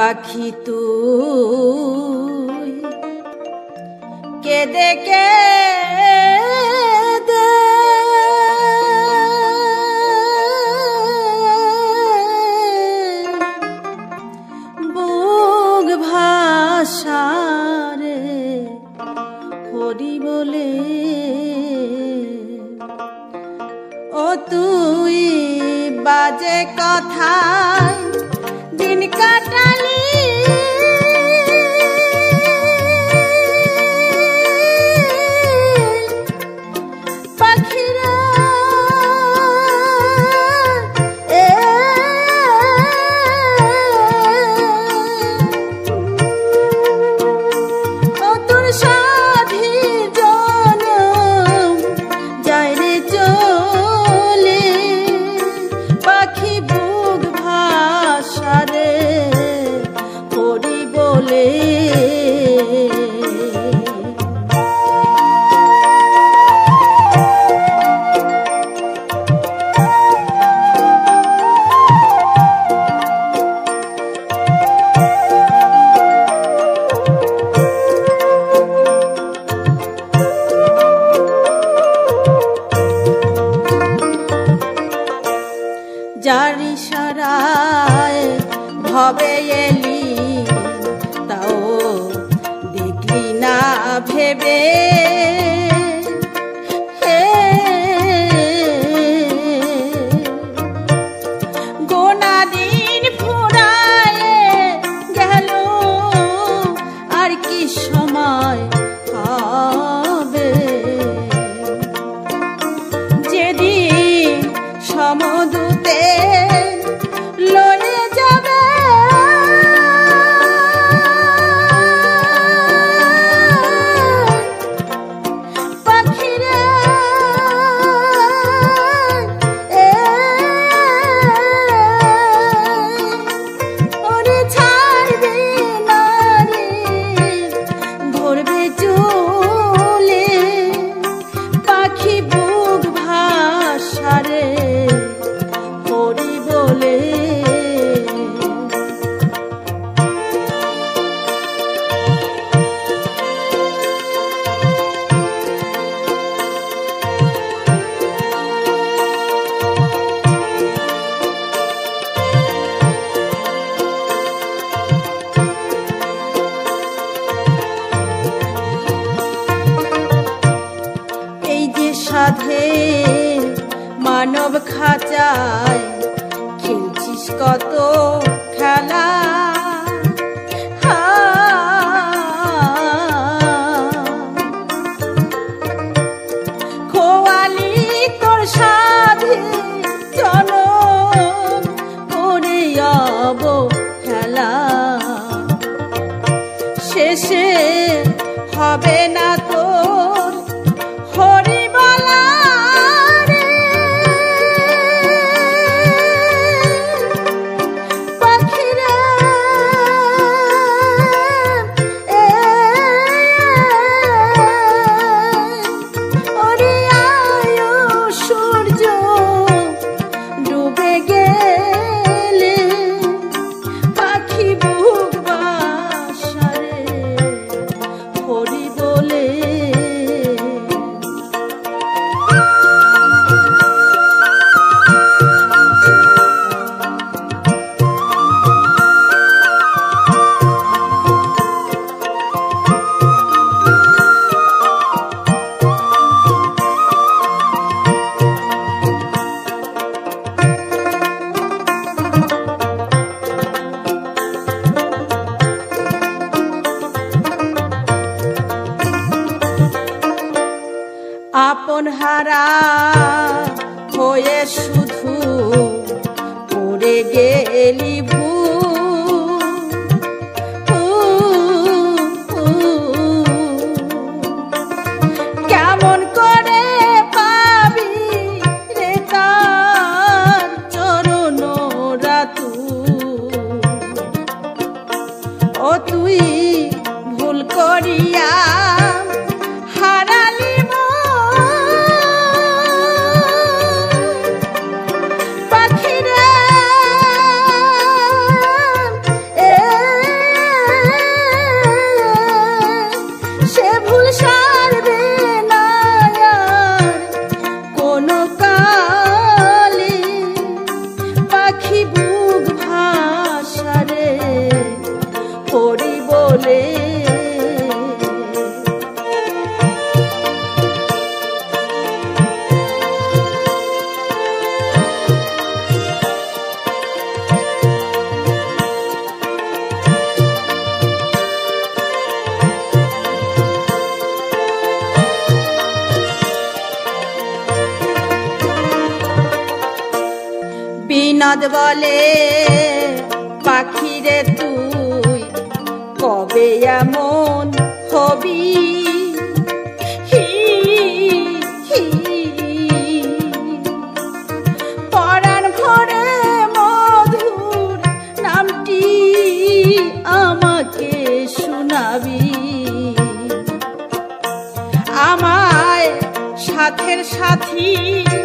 পাখি তুই কেদে কেদে বুক ভাষারে হরি বলে ও তুই বাজে কথায় दिन काटाली पखिरा ए ओ तुर शाधी जनम जाय रे चले पखी जारी शराय भवे एली देखली ना भेबे गोना दिन फुराए गेलो आर की समय जेदिन समदूते সাধে মানব খাঁচায় খেলছিস কত খেলা খোয়ালি তোর সাধে চলো করে অবহেলা শেষে হবে না তোর আপন হারা হয়ে শুধু পড়ে গেলি কেমন করে পাবি রে তার চরণ রাতু ও তুই ভুল করিয়া नाद बोले पाखी रे तुई कबे एमन हबी साथी